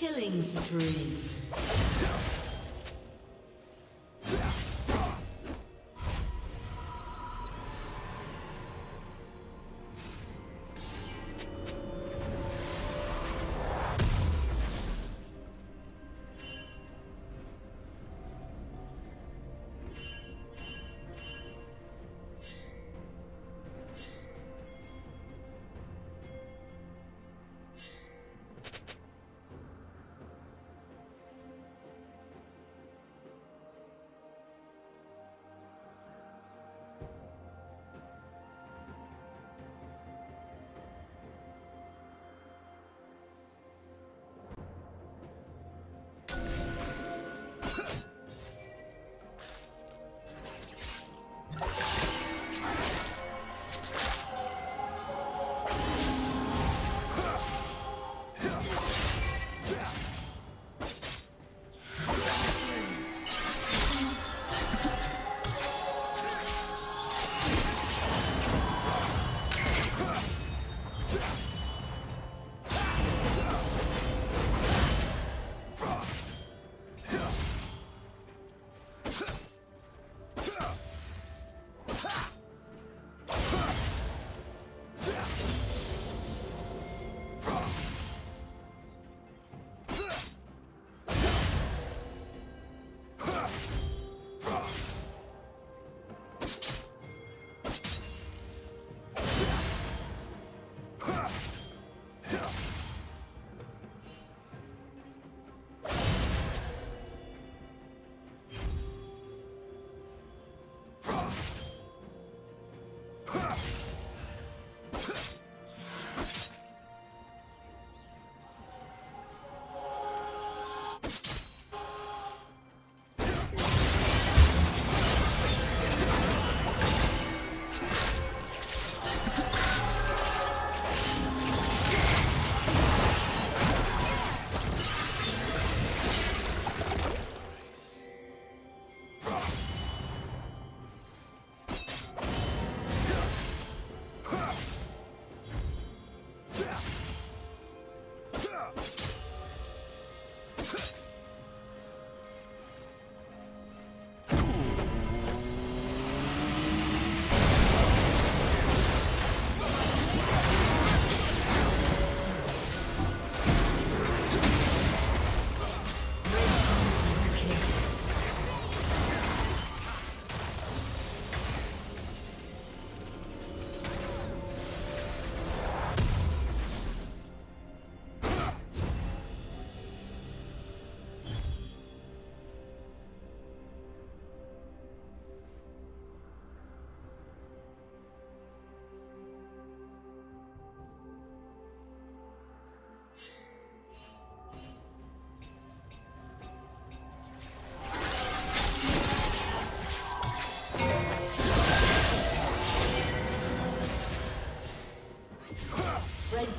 Killing spree.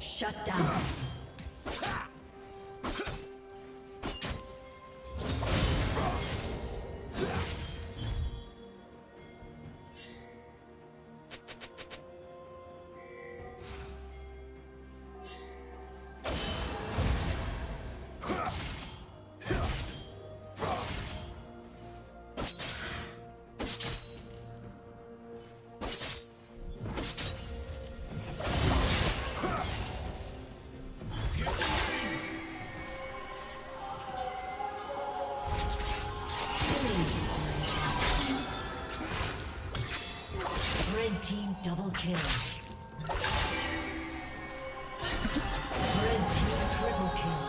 Shut down. Double kill. Red team triple kill.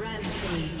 Rampage.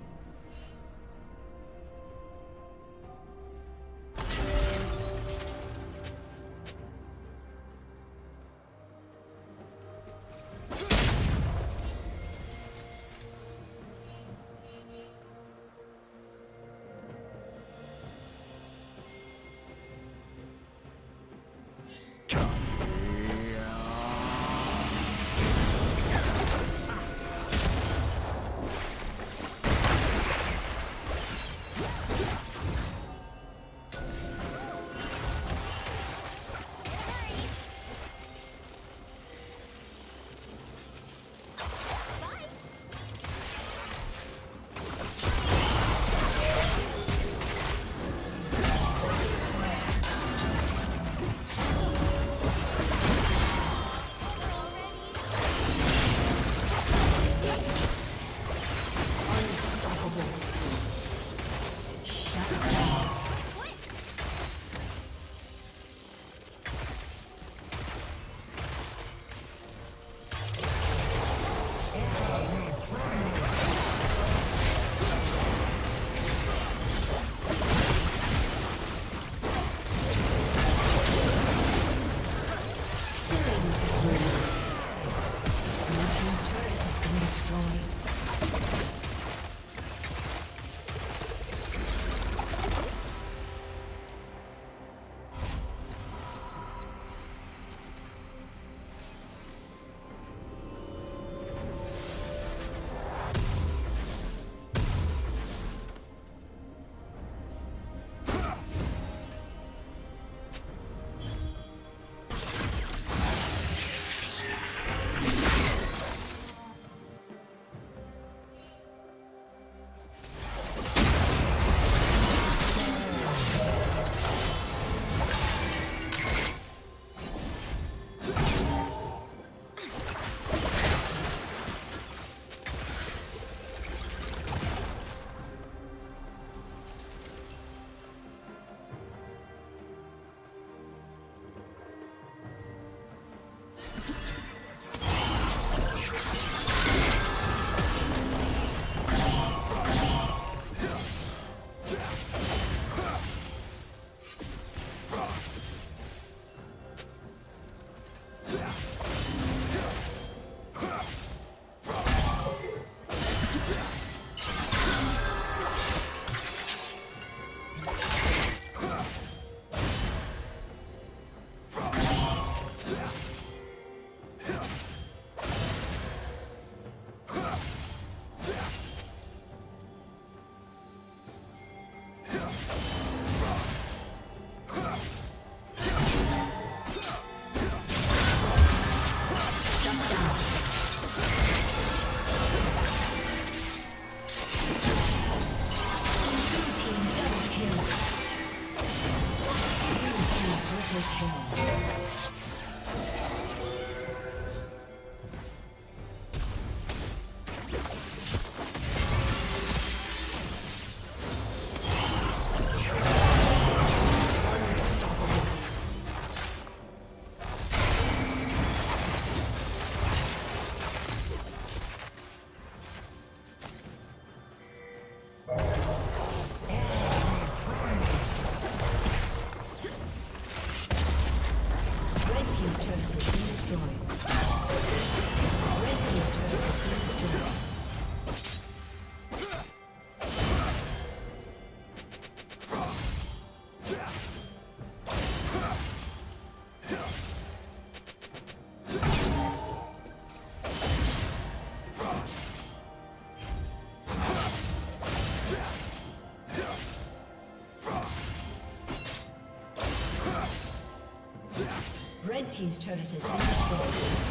Red team's turret has been destroyed.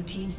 Blue team's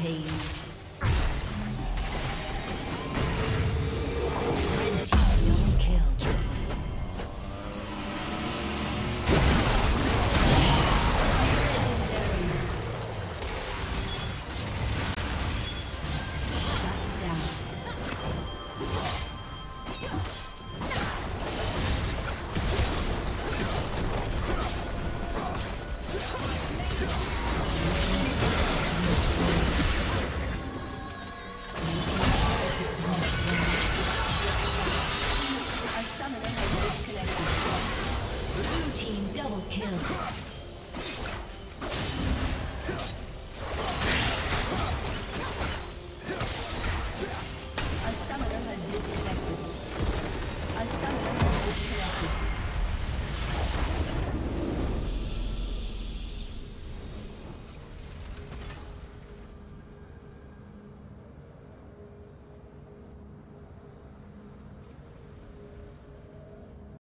Hey.